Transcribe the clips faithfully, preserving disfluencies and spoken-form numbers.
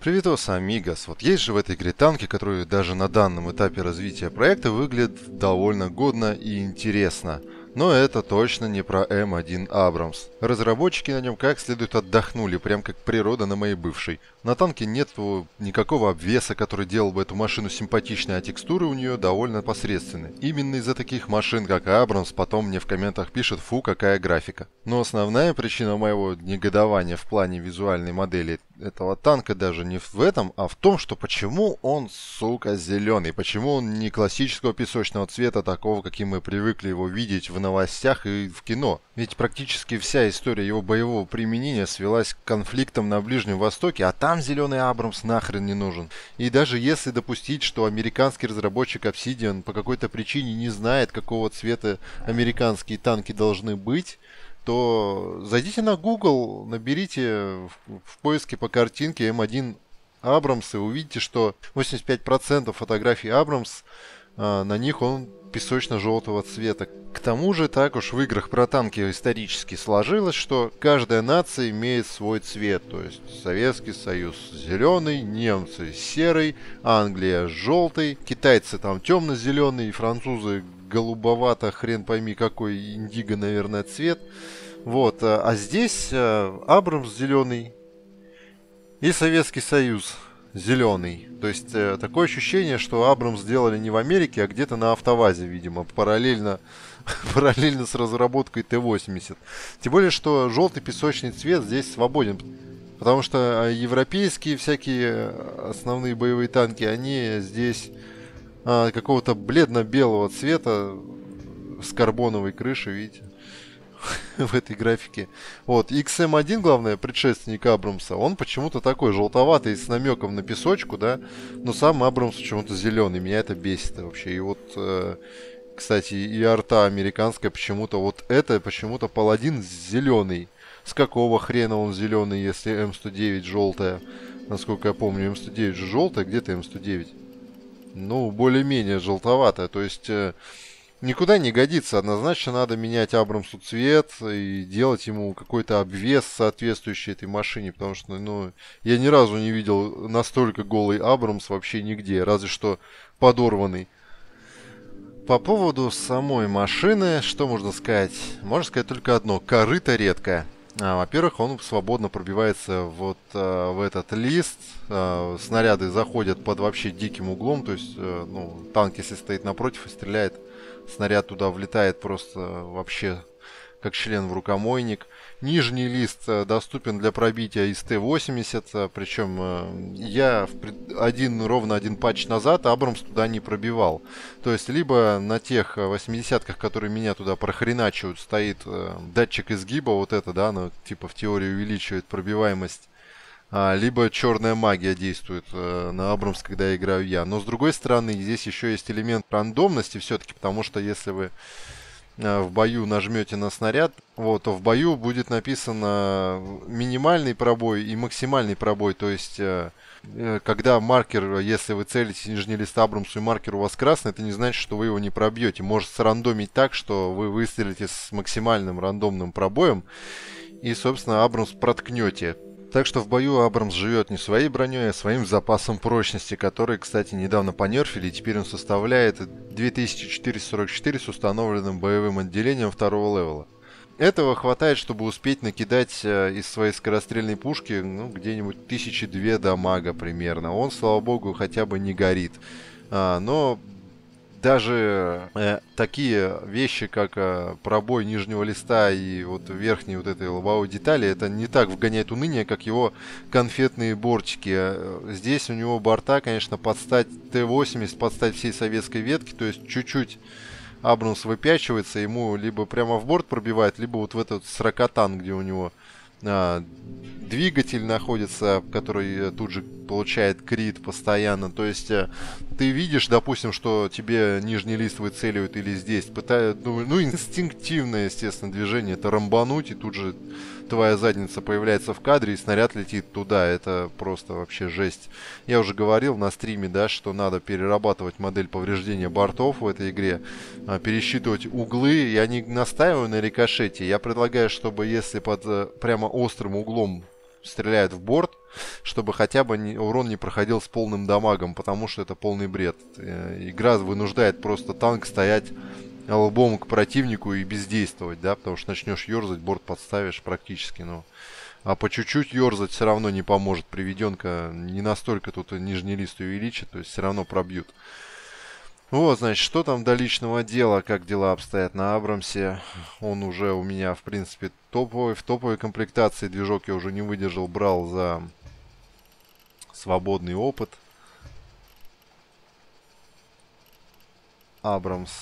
Привитос, амигос. Вот есть же в этой игре танки, которые даже на данном этапе развития проекта выглядят довольно годно и интересно. Но это точно не про эм один Abrams. Разработчики на нем как следует отдохнули, прям как природа на моей бывшей. На танке нет никакого обвеса, который делал бы эту машину симпатичной, а текстуры у нее довольно посредственны. Именно из-за таких машин, как Abrams, потом мне в комментах пишут: фу, какая графика. Но основная причина моего негодования в плане визуальной модели этого танка даже не в этом, а в том, что почему он, сука, зеленый, почему он не классического песочного цвета, такого, каким мы привыкли его видеть в новостях и в кино. Ведь практически вся история его боевого применения свелась к конфликтам на Ближнем Востоке, а там зеленый Абрамс нахрен не нужен. И даже если допустить, что американский разработчик Obsidian по какой-то причине не знает, какого цвета американские танки должны быть, то зайдите на Google, наберите в поиске по картинке эм один Абрамс и увидите, что восемьдесят пять процентов фотографий Абрамс, на них он песочно-желтого цвета. К тому же, так уж в играх про танки исторически сложилось, что каждая нация имеет свой цвет. То есть Советский Союз зеленый, немцы серый, Англия желтый, китайцы там темно-зеленый, французы голубовато, хрен пойми какой, индиго, наверное, цвет. Вот, а здесь Абрамс зеленый и Советский Союз зеленый. То есть э, такое ощущение, что Абрамс сделали не в Америке, а где-то на автовазе, видимо, параллельно, параллельно с разработкой Т восемьдесят. Тем более, что желтый песочный цвет здесь свободен. Потому что европейские всякие основные боевые танки, они здесь э, какого-то бледно-белого цвета с карбоновой крышей, видите, в этой графике. Вот, икс эм один, главное, предшественник Абрамса, он почему-то такой желтоватый, с намеком на песочку, да, но сам Абрамс почему-то зеленый, меня это бесит вообще. И вот, э, кстати, и арта американская почему-то, вот это почему-то Паладин зеленый. С какого хрена он зеленый, если эм сто девять желтая? Насколько я помню, эм сто девять же желтая, где-то эм сто девять. Ну, более-менее желтоватая, то есть... Э, никуда не годится, однозначно надо менять Абрамсу цвет и делать ему какой-то обвес, соответствующий этой машине, потому что, ну, я ни разу не видел настолько голый Абрамс вообще нигде, разве что подорванный. По поводу самой машины, что можно сказать? Можно сказать только одно: корыто редкое. Во-первых, он свободно пробивается вот а, в этот лист, а, снаряды заходят под вообще диким углом, то есть, а, ну, танк, если стоит напротив и стреляет, снаряд туда влетает просто вообще как член в рукомойник. Нижний лист доступен для пробития из Т восемьдесят, причем я один, ровно один патч назад Абрамс туда не пробивал. То есть либо на тех восьмидесятках, которые меня туда прохреначивают, стоит датчик изгиба, вот это, да, ну, типа в теории увеличивает пробиваемость. Либо черная магия действует на Абрамс, когда играю я. Но с другой стороны, здесь еще есть элемент рандомности все-таки, потому что если вы в бою нажмете на снаряд, вот, то в бою будет написано минимальный пробой и максимальный пробой. То есть, когда маркер, если вы целите нижний лист Абрамсу и маркер у вас красный, это не значит, что вы его не пробьете. Может срандомить так, что вы выстрелите с максимальным рандомным пробоем и, собственно, Абрамс проткнете. Так что в бою Абрамс живет не своей броней, а своим запасом прочности, который, кстати, недавно понерфили, и теперь он составляет две тысячи четыреста сорок четыре с установленным боевым отделением второго левела. Этого хватает, чтобы успеть накидать из своей скорострельной пушки, ну, где-нибудь тысячи две дамага примерно. Он, слава богу, хотя бы не горит. А, но... Даже э, такие вещи, как э, пробой нижнего листа и вот верхней вот этой лобовой детали, это не так вгоняет уныние, как его конфетные бортики. Здесь у него борта, конечно, под стать Т восемьдесят, под стать всей советской ветки, то есть чуть-чуть Абрамс выпячивается, ему либо прямо в борт пробивает, либо вот в этот сорокатан, где у него э, двигатель находится, который тут же получает крит постоянно. То есть ты видишь, допустим, что тебе нижний лист выцеливают или здесь пытают, ну, ну инстинктивное, естественно, движение — это рамбануть, и тут же твоя задница появляется в кадре, и снаряд летит туда. Это просто вообще жесть. Я уже говорил на стриме, да, что надо перерабатывать модель повреждения бортов в этой игре, пересчитывать углы. Я не настаиваю на рикошете, я предлагаю, чтобы если под прямо острым углом стреляют в борт, чтобы хотя бы не, урон не проходил с полным дамагом, потому что это полный бред. Игра вынуждает просто танк стоять лбом к противнику и бездействовать, да, потому что начнешь ерзать, борт подставишь практически, но... А по чуть-чуть ерзать все равно не поможет, приведенка не настолько тут нижний лист увеличит, то есть все равно пробьют. Вот, значит, что там до личного дела, как дела обстоят на Абрамсе. Он уже у меня, в принципе, топовый. В топовой комплектации движок я уже не выдержал, брал за свободный опыт. Абрамс.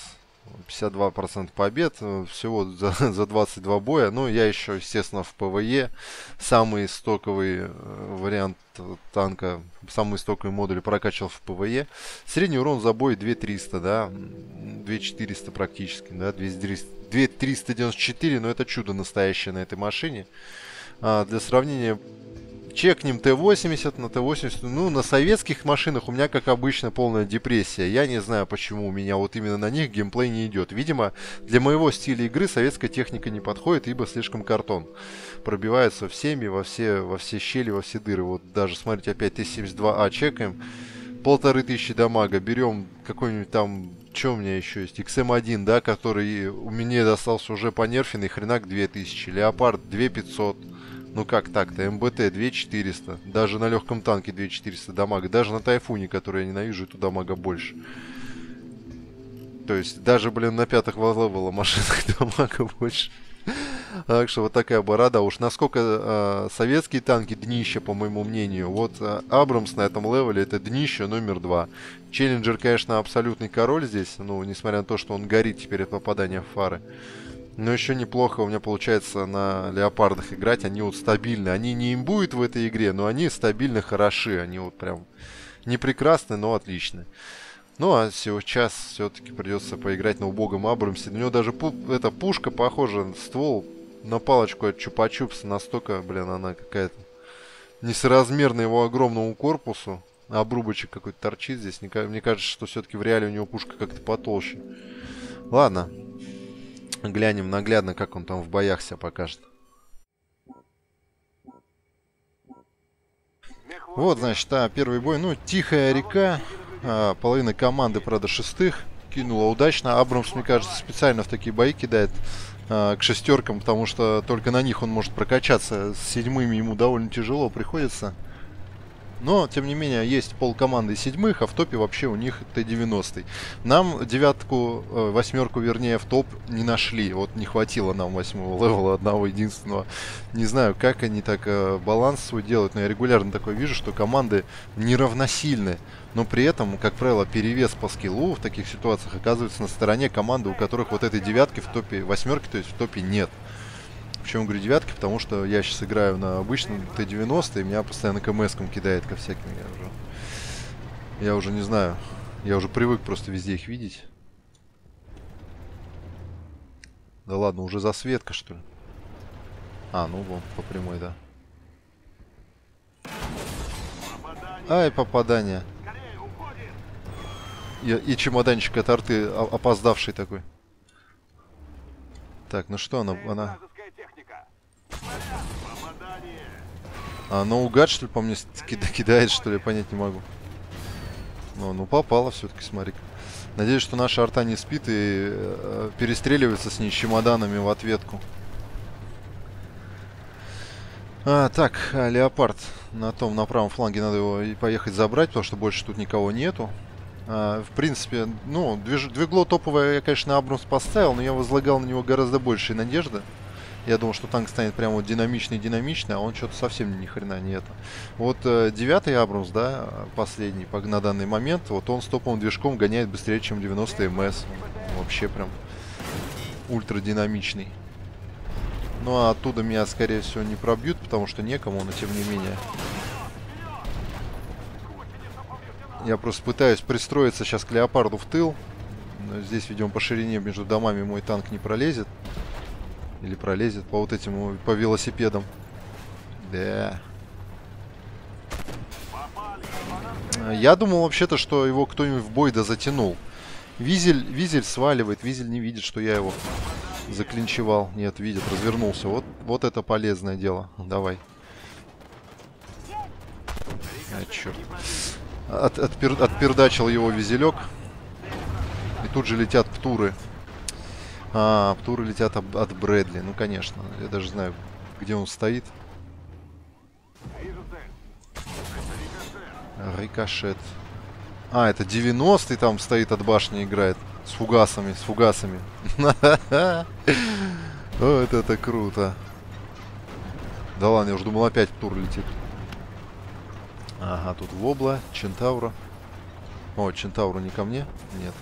пятьдесят два процента побед, всего за, за двадцать два боя. Но я еще, естественно, в ПВЕ. Самый стоковый вариант танка, самый стоковый модуль прокачал в ПВЕ. Средний урон за бой две тысячи триста, да, две тысячи четыреста практически, да, две тысячи триста девяносто четыре, но это чудо настоящее на этой машине. А, для сравнения... Чекнем Т восемьдесят на Т восемьдесят. Ну, на советских машинах у меня, как обычно, полная депрессия. Я не знаю, почему у меня вот именно на них геймплей не идет. Видимо, для моего стиля игры советская техника не подходит, ибо слишком картон. Пробивается в семьи, во все, во все щели, во все дыры. Вот даже, смотрите, опять Т семьдесят два А чекаем. Полторы тысячи дамага. Берем какой-нибудь там... Что у меня еще есть? икс эм один, да, который у меня достался уже понерфенный. Хренак две тысячи. Леопард две тысячи пятьсот. Ну как так-то? МБТ две тысячи четыреста. Даже на легком танке две тысячи четыреста дамага. Даже на Тайфуне, который я ненавижу, эту дамага больше. То есть даже, блин, на пятых левела машинах дамага больше. Так что вот такая барада. Уж насколько э, советские танки днище, по моему мнению. Вот э, Абрамс на этом левеле это днище номер два. Челленджер, конечно, абсолютный король здесь. Ну, несмотря на то, что он горит теперь от попадания в фары. Но еще неплохо у меня получается на леопардах играть. Они вот стабильны. Они не имбуют в этой игре, но они стабильно хороши. Они вот прям не прекрасны, но отличны. Ну а сейчас все-таки придется поиграть на убогом Абрамсе. У него даже пу эта пушка похожа, ствол на палочку от чупа-чупса. Настолько, блин, она какая-то несоразмерна его огромному корпусу. Обрубочек какой-то торчит здесь. Мне кажется, что все-таки в реале у него пушка как-то потолще. Ладно. Глянем наглядно, как он там в боях себя покажет. Вот, значит, а, первый бой. Ну, тихая река. А, половина команды, правда, шестых. Кинула удачно. Абрамс, мне кажется, специально в такие бои кидает а, к шестеркам, потому что только на них он может прокачаться. С седьмыми ему довольно тяжело приходится. Но, тем не менее, есть полкоманды седьмых, а в топе вообще у них Т девяносто. Нам девятку, э, восьмерку, вернее, в топ не нашли. Вот не хватило нам восьмого левела одного единственного. Не знаю, как они так э, баланс свой делают, но я регулярно такое вижу, что команды неравносильны. Но при этом, как правило, перевес по скиллу в таких ситуациях оказывается на стороне команды, у которых вот этой девятки в топе, восьмерки, то есть в топе нет. Почему говорю девятки? Потому что я сейчас играю на обычном Т девяносто, и меня постоянно КМС-ком кидает ко всяким. Я уже... я уже не знаю. Я уже привык просто везде их видеть. Да ладно, уже засветка, что ли? А, ну вон, по прямой, да. Ай, попадание. И, и чемоданчик от арты, опоздавший такой. Так, ну что она... она... А, наугад, что ли, по мне кидает, что ли, я понять не могу. Ну, ну попало все-таки, смотри. Надеюсь, что наша арта не спит и э, перестреливается с ней чемоданами в ответку. А, так, Леопард на том, на правом фланге надо его и поехать забрать, потому что больше тут никого нету. А, в принципе, ну, движ... двигло топовое я, конечно, Абрамс поставил, но я возлагал на него гораздо большие надежды. Я думал, что танк станет прям вот динамичный-динамичный, а он что-то совсем ни хрена не это. Вот девятый Абрамс, да, последний на данный момент, вот он с топовым движком гоняет быстрее, чем девяносто эм эс. Вообще прям ультрадинамичный. Ну а оттуда меня, скорее всего, не пробьют, потому что некому, но тем не менее. Я просто пытаюсь пристроиться сейчас к Леопарду в тыл. Но здесь, видимо, по ширине между домами мой танк не пролезет. Или пролезет по вот этим, по велосипедам. Да. Я думал вообще-то, что его кто-нибудь в бой да затянул. Визель, Визель сваливает, Визель не видит, что я его заклинчевал. Нет, видит, развернулся. Вот, вот это полезное дело. Давай. А, черт. От, отпер, отпердачил его визелек. И тут же летят птуры. А, птуры летят от, от Брэдли. Ну, конечно. Я даже знаю, где он стоит. Рикошет. А, это девяностый там стоит от башни, играет. С фугасами, с фугасами. Вот это круто. Да ладно, я уже думал, опять тур летит. Ага, тут вобла, Чентаура. О, Чентаура не ко мне? Нет.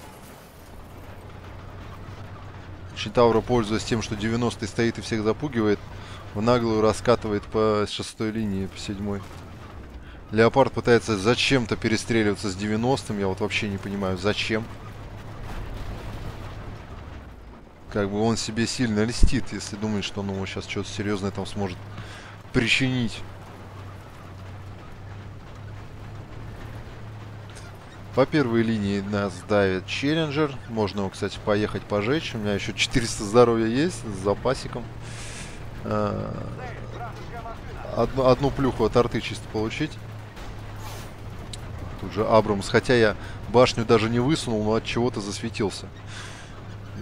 Чентаура, пользуясь тем, что девяностый стоит и всех запугивает, в наглую раскатывает по шестой линии, по седьмой. Леопард пытается зачем-то перестреливаться с девяностым. Я вот вообще не понимаю, зачем. Как бы он себе сильно льстит, если думает, что он ну, сейчас что-то серьезное там сможет причинить. По первой линии нас давит Челленджер. Можно его, кстати, поехать пожечь. У меня еще четыреста здоровья есть с запасиком. Одну, одну плюху от арты чисто получить. Тут же Абрамс. Хотя я башню даже не высунул, но от чего-то засветился.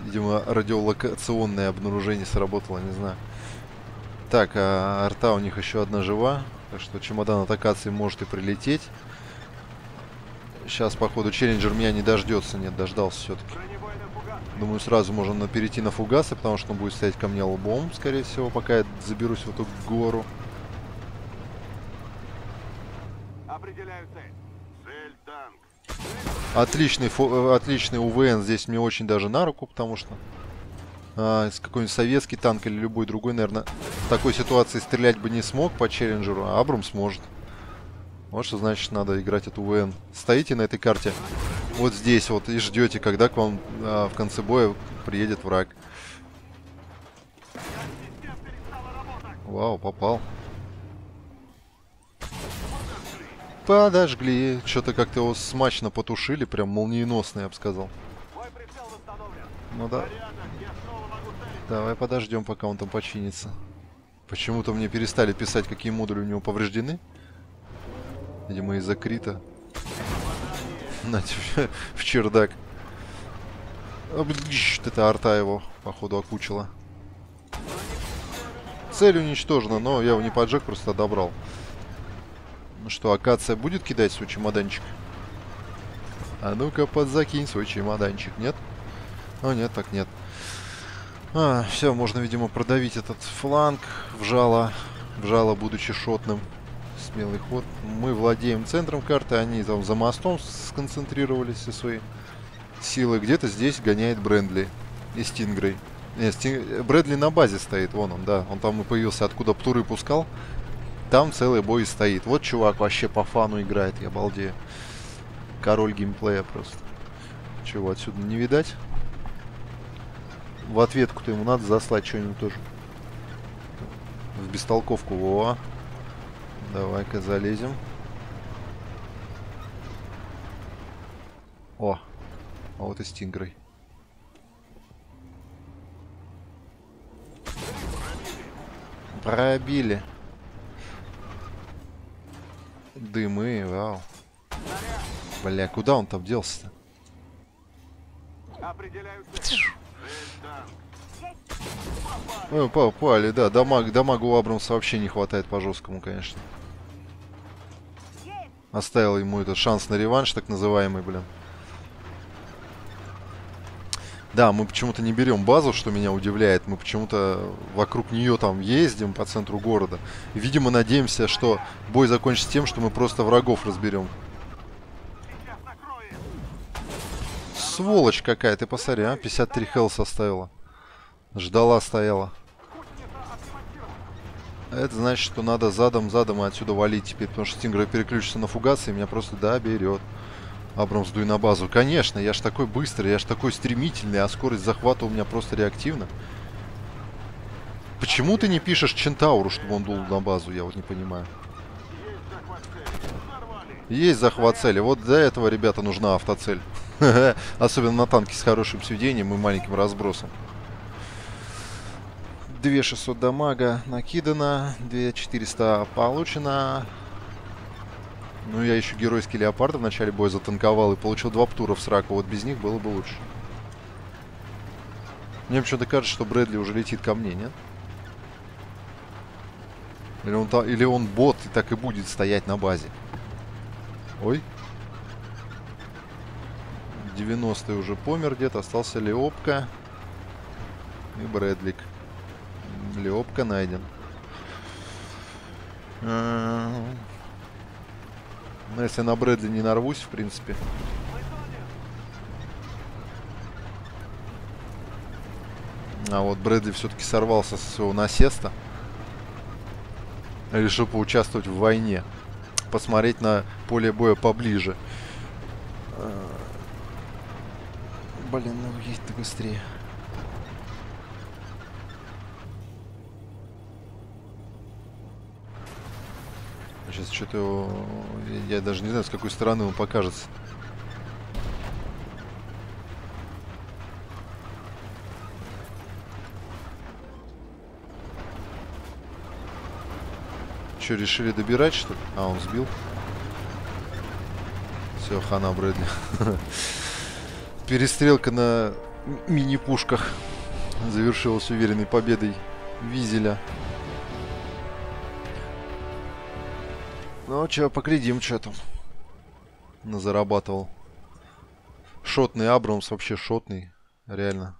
Видимо, радиолокационное обнаружение сработало, не знаю. Так, а арта у них еще одна жива. Так что чемодан от Акации может и прилететь. Сейчас, походу, Челленджер меня не дождется. Нет, дождался все-таки. Думаю, сразу можно перейти на фугасы, потому что он будет стоять ко мне лбом, скорее всего, пока я заберусь в эту гору. Определяю цель. Цель танк. Отличный, отличный УВН здесь мне очень даже на руку, потому что а, какой-нибудь советский танк или любой другой, наверное, в такой ситуации стрелять бы не смог по Челленджеру, а Абрамс сможет. Вот что значит надо играть от УВН. Стоите на этой карте вот здесь вот и ждете, когда к вам а, в конце боя приедет враг. Вау, попал. Подожгли. Что-то как-то его смачно потушили. Прям молниеносно, я бы сказал. Ну да. Давай подождем, пока он там починится. Почему-то мне перестали писать, какие модули у него повреждены. Видимо, из-за крита. Знаете, в чердак. Это арта его, походу, окучила. Цель уничтожена, но я его не поджег, просто добрал. Ну что, Акация будет кидать свой чемоданчик? А ну-ка, подзакинь свой чемоданчик, нет? Ну нет, так нет. А, все, можно, видимо, продавить этот фланг вжало, вжало, будучи шотным. Смелый ход. Мы владеем центром карты, они там за мостом сконцентрировались со своей силой. Где-то здесь гоняет Брэдли и Стингрей. Нет, Стинг... Брэдли на базе стоит, вон он, да. Он там и появился, откуда птуры пускал. Там целый бой стоит. Вот чувак вообще по фану играет, я балдею. Король геймплея просто. Чего, отсюда не видать? В ответку-то ему надо заслать что-нибудь тоже. В бестолковку, во. Давай-ка залезем. О, а вот и Стингрей. Пробили. Дымы, вау. Бля, куда он там делся-то? Ой, попали, да. Дамаг, дамагу Абрамса вообще не хватает по-жесткому, конечно. Оставил ему этот шанс на реванш, так называемый, блин. Да, мы почему-то не берем базу, что меня удивляет. Мы почему-то вокруг нее там ездим по центру города. И, видимо, надеемся, что бой закончится тем, что мы просто врагов разберем. Сволочь какая, ты посмотри, а? пятьдесят три хелс оставила. Ждала, стояла. Это значит, что надо задом-задом и отсюда валить теперь, потому что Стингер переключится на фугасы и меня просто доберет. Абрамс, дуй на базу. Конечно, я ж такой быстрый, я ж такой стремительный, а скорость захвата у меня просто реактивна. Почему ты не пишешь Чентауру, чтобы он дул на базу, я вот не понимаю. Есть захват цели. Вот для этого, ребята, нужна автоцель. Особенно на танке с хорошим сведением и маленьким разбросом. две тысячи шестьсот дамага накидано, две тысячи четыреста получено. Ну, я еще геройский леопард в начале боя затанковал и получил два птура в сраку. Вот без них было бы лучше. Мне почему-то кажется, что Брэдли уже летит ко мне, нет? Или он, или он бот и так и будет стоять на базе. Ой. девяностый уже помер где-то. Остался Леопка. И Брэдлик. Леопка найден. Но если на Брэдли не нарвусь, в принципе. А вот Брэдли все-таки сорвался со своего насеста. Решил поучаствовать в войне. Посмотреть на поле боя поближе. Блин, ну едь-то быстрее. Сейчас что-то... Я даже не знаю, с какой стороны он покажется. Что, решили добирать, что ли? А, он сбил. Все, хана Брэдли. Перестрелка на мини-пушках завершилась уверенной победой Визеля. Ну, че, поглядим, что там. Назарабатывал. Шотный Абрамс, вообще шотный. Реально.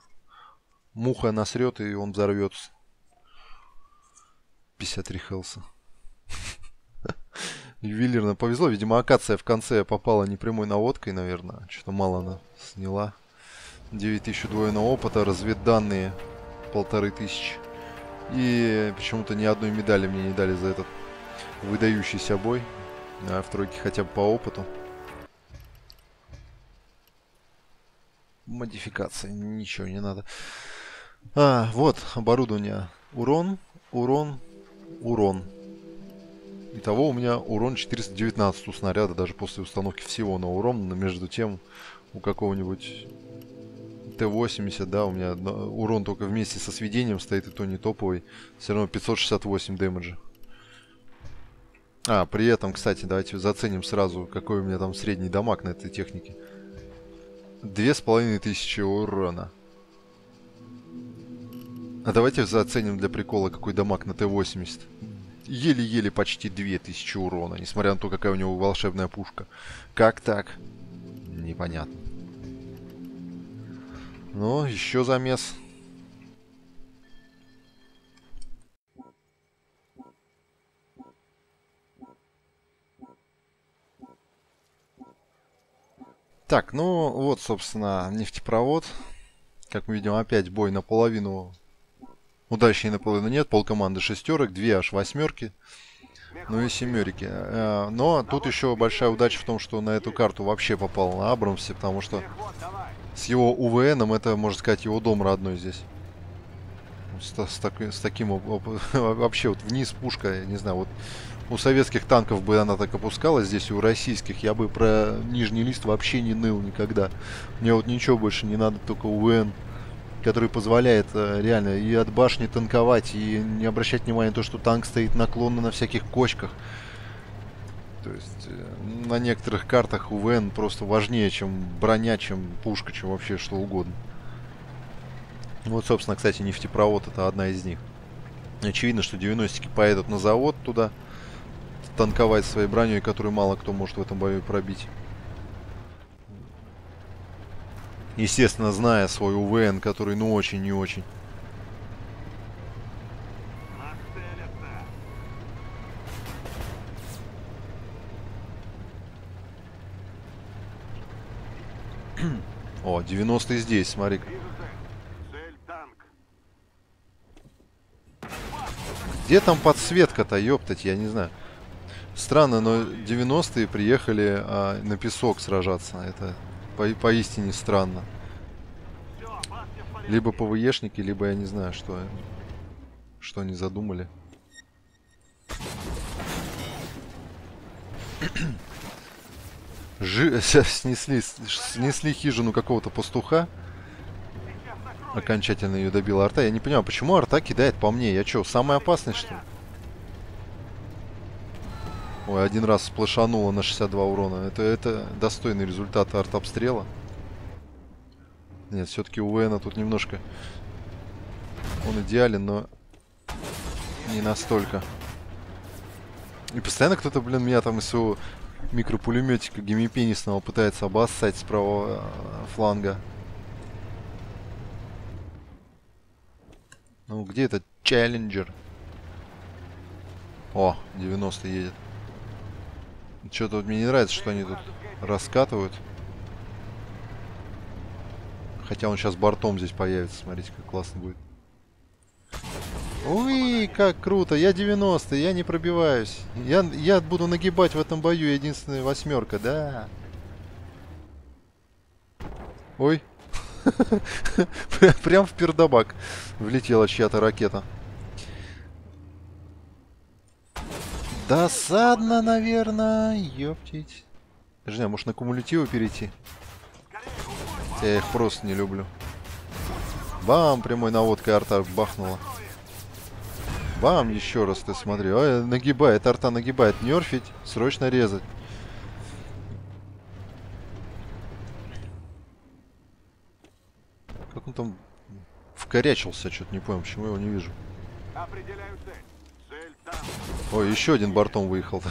Муха насрет, и он взорвется. пятьдесят три хелса. Ювелирно повезло. Видимо, акация в конце попала непрямой наводкой, наверное. Что-то мало она сняла. девять тысяч удвоенного опыта, разведданные полторы тысячи. И почему-то ни одной медали мне не дали за этот выдающийся бой. А в тройке хотя бы по опыту. Модификация. Ничего не надо. А, вот оборудование. Урон, урон, урон. Итого у меня урон четыреста девятнадцать у снаряда, даже после установки всего на урон. Но между тем, у какого-нибудь Т восемьдесят, да, у меня урон только вместе со сведением стоит, и то не топовый. Все равно пятьсот шестьдесят восемь демеджа. А, при этом, кстати, давайте заценим сразу, какой у меня там средний дамаг на этой технике. две тысячи пятьсот урона. А давайте заценим для прикола, какой дамаг на Т восемьдесят. Еле-еле почти две тысячи урона, несмотря на то, какая у него волшебная пушка. Как так? Непонятно. Но еще замес. Так, ну вот, собственно, нефтепровод. Как мы видим, опять бой наполовину... Удачи наполовину нет, полкоманды шестерок, две аж восьмерки, ну и семерики. Но тут еще большая удача в том, что на эту карту вообще попал на Абрамсе, потому что с его УВНом это, можно сказать, его дом родной здесь. С, с, так, с таким вообще вот вниз пушка, я не знаю, вот у советских танков бы она так опускалась, здесь у российских я бы про нижний лист вообще не ныл никогда. Мне вот ничего больше не надо, только УВН, который позволяет э, реально и от башни танковать, и не обращать внимания на то, что танк стоит наклонно на всяких кочках. То есть э, на некоторых картах УВН просто важнее, чем броня, чем пушка, чем вообще что угодно. Вот, собственно, кстати, нефтепровод — это одна из них. Очевидно, что девяностики поедут на завод туда, танковать своей броней, которую мало кто может в этом бою пробить. Естественно, зная свой УВН, который, ну, очень и очень. О, девяностый здесь, смотри-ка. Где там подсветка-то, ёптать, я не знаю. Странно, но девяностые приехали а, на песок сражаться. Это... По поистине странно. Либо ПВЕшники, либо я не знаю, что, что они задумали. Жи снесли, снесли хижину какого-то пастуха. Окончательно ее добила арта. Я не понимаю, почему арта кидает по мне? Я что, самый опасный, что ли? Ой, один раз сплэшануло на шестьдесят два урона. Это, это достойный результат артобстрела. Нет, все-таки у Вэна тут немножко... Он идеален, но не настолько. И постоянно кто-то, блин, меня там из своего микропулеметика гемипенисного пытается обоссать с правого фланга. Ну, где этот Челленджер? О, девяносто едет. Что-то вот мне не нравится, что они тут раскатывают. Хотя он сейчас бортом здесь появится. Смотрите, как классно будет. Ой, как круто. Я девяностый, я не пробиваюсь. Я, я буду нагибать в этом бою. Единственная восьмерка, да. Ой. Прям в пердобак влетела чья-то ракета. Досадно, наверное. Ёптить. Женя, может на кумулятиву перейти? Я их просто не люблю. Бам, прямой наводкой арта бахнула. Бам, еще раз ты смотри. Ой, нагибает, арта нагибает. Нерфить, срочно резать. Как он там вкорячился, что-то не понял, почему я его не вижу. Ой, еще один бортом выехал.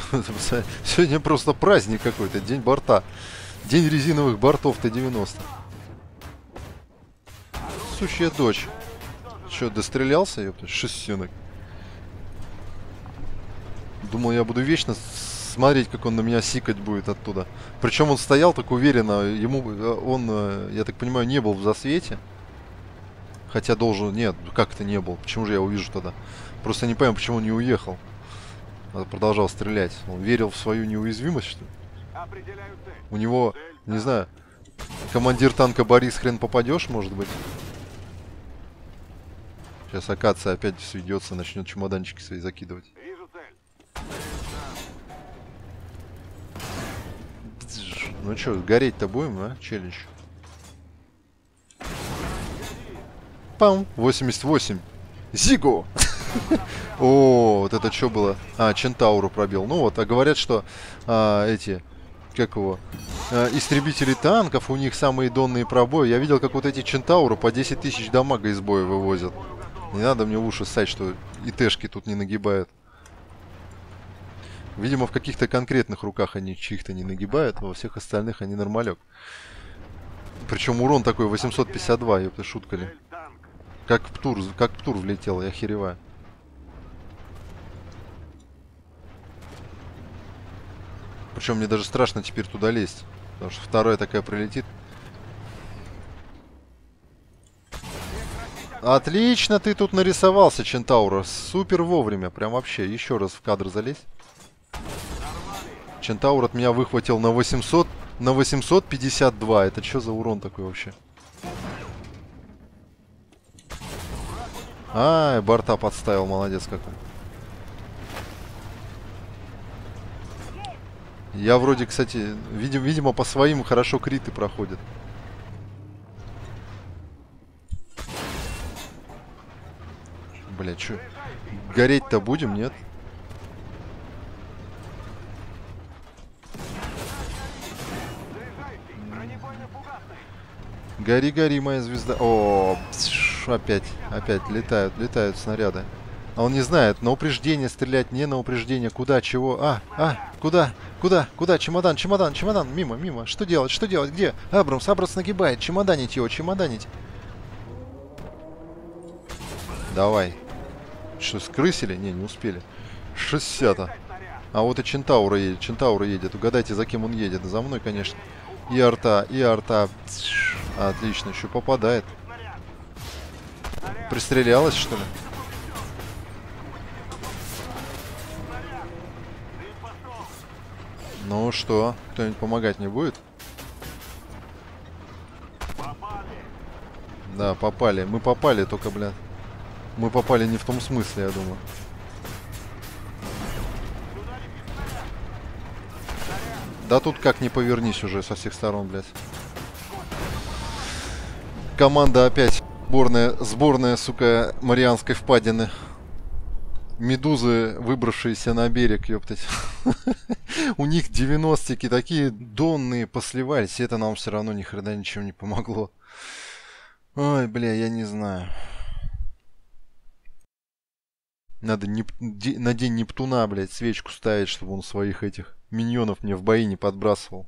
Сегодня просто праздник какой-то, день борта. День резиновых бортов Т девяносто. Сущая дочь. Че, дострелялся, ёпта? Шестенок. Думал, я буду вечно смотреть, как он на меня сикать будет оттуда. Причем он стоял так уверенно. Ему он, я так понимаю, не был в засвете. Хотя должен... Нет, как это не был? Почему же я его вижу тогда? Просто не понимаю, почему он не уехал. Он продолжал стрелять. Он верил в свою неуязвимость, что ли? У него, не знаю, командир танка Борис, хрен попадешь, может быть. Сейчас Акация опять сведется, начнет чемоданчики свои закидывать. Ну что, гореть-то будем, а? Челлендж. Пам! восемьдесят восемь. Зиго! О, вот это что было? А, Чентауру пробил. Ну вот, а говорят, что эти... Как его? Э, истребители танков, у них самые донные пробои. Я видел, как вот эти Чентауры по десять тысяч дамага из боя вывозят. Не надо мне в уши ссать, что ИТшки тут не нагибают. Видимо, в каких-то конкретных руках они чьих-то не нагибают, а во всех остальных они нормалек. Причем урон такой восемьсот пятьдесят два, ёпта, шутка ли. Как Птур, как Птур влетел, я охереваю. Причем мне даже страшно теперь туда лезть. Потому что вторая такая прилетит. Отлично ты тут нарисовался, Чентаура. Супер вовремя. Прям вообще. Еще раз в кадр залезь. Чентаур от меня выхватил на восемьсот. На восемьсот пятьдесят два. Это что за урон такой вообще? Ай, борта подставил. Молодец какой. Я вроде, кстати, видим, видимо, по своим хорошо криты проходят. Бля, чё? Гореть-то будем, нет? Гори, гори, моя звезда. О, пш, опять, опять летают, летают снаряды. А он не знает, на упреждение стрелять, не на упреждение. Куда, чего? А, а, куда, куда, куда? Чемодан, чемодан, чемодан. Мимо, мимо. Что делать, что делать? Где? Абрамс, Абрамс нагибает. Чемоданить его, чемоданить. Давай. Что, скрысили? Не, не успели. шестьдесят. А вот и Чентаура едет, Чентаура едет. Угадайте, за кем он едет. За мной, конечно. И арта, и арта. Отлично, еще попадает. Пристрелялась, что ли? Ну что, кто-нибудь помогать не будет? Попали. Да, попали. Мы попали, только, блядь. Мы попали не в том смысле, я думаю. Да тут как не повернись уже со всех сторон, блядь. Команда опять. Сборная, сборная, сука, Марианской впадины. Медузы, выбравшиеся на берег, ёптать. У них девяностики такие донные посливались. Это нам все равно ни хрена ничем не помогло. Ой, бля, я не знаю. Надо неп... Де... на день Нептуна, блядь, свечку ставить, чтобы он своих этих миньонов мне в бои не подбрасывал.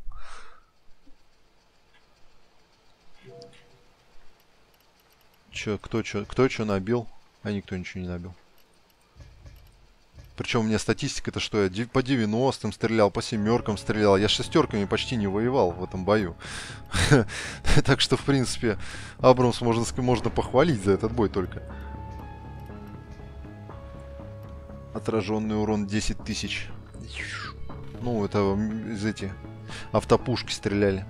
Че, кто че, кто че набил? А никто ничего не набил. Причем у меня статистика-то что? Я по девяностым стрелял, по семеркам стрелял. Я с шестерками почти не воевал в этом бою. Так что, в принципе, Абрамс можно похвалить за этот бой только. Отраженный урон десять тысяч. Ну, это из эти автопушки стреляли.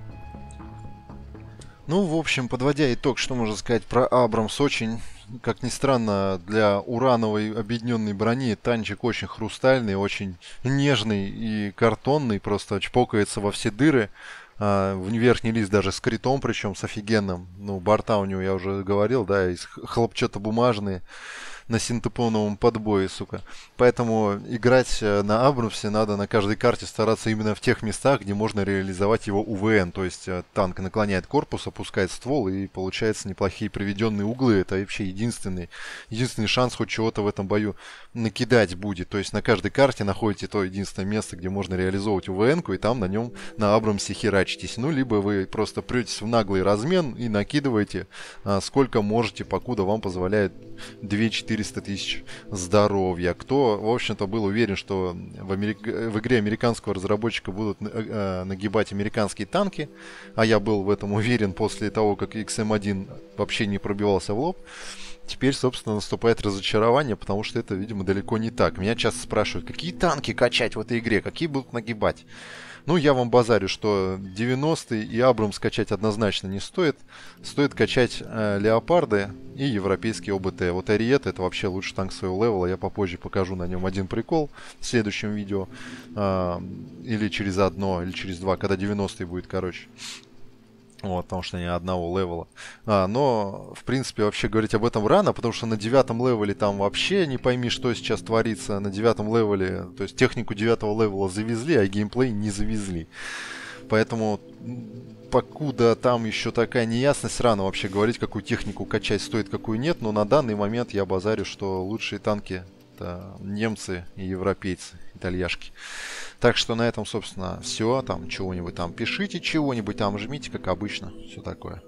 Ну, в общем, подводя итог, что можно сказать про Абрамс. Очень... Как ни странно, для урановой объединенной брони танчик очень хрустальный, очень нежный и картонный, просто чпокается во все дыры. А, верхний лист даже с критом, причем с офигенным. Ну, борта у него, я уже говорил, да, из хлопчатобумажные на синтепоновом подбое, сука. Поэтому играть на Абрамсе надо на каждой карте стараться именно в тех местах, где можно реализовать его УВН. То есть танк наклоняет корпус, опускает ствол, и получается неплохие приведенные углы. Это вообще единственный, единственный шанс хоть чего-то в этом бою накидать будет. То есть на каждой карте находите то единственное место, где можно реализовывать УВН-ку, и там на нем на Абрамсе херачитесь. Ну, либо вы просто претесь в наглый размен и накидываете а, сколько можете, покуда вам позволяет две-четыре четыреста тысяч здоровья. Кто, в общем-то, был уверен, что в, Америк... в игре американского разработчика будут э, нагибать американские танки, а я был в этом уверен после того, как икс эм один вообще не пробивался в лоб, теперь, собственно, наступает разочарование, потому что это, видимо, далеко не так. Меня часто спрашивают, какие танки качать в этой игре, какие будут нагибать. Ну, я вам базарю, что девяностые и Абрамс качать однозначно не стоит. Стоит качать э, Леопарды и европейские ОБТ. Вот Ариет — это вообще лучший танк своего левела. Я попозже покажу на нем один прикол в следующем видео. Э, или через одно, или через два, когда девяностые будет, короче. Вот, потому что они одного левела. А, но, в принципе, вообще говорить об этом рано, потому что на девятом левеле там вообще не пойми, что сейчас творится. На девятом левеле, то есть технику девятого левела завезли, а геймплей не завезли. Поэтому, покуда там еще такая неясность, рано вообще говорить, какую технику качать стоит, какую нет. Но на данный момент я базарю, что лучшие танки — это немцы и европейцы, итальяшки. Так что на этом, собственно, все. Там чего-нибудь там пишите, чего-нибудь там жмите, как обычно. Все такое.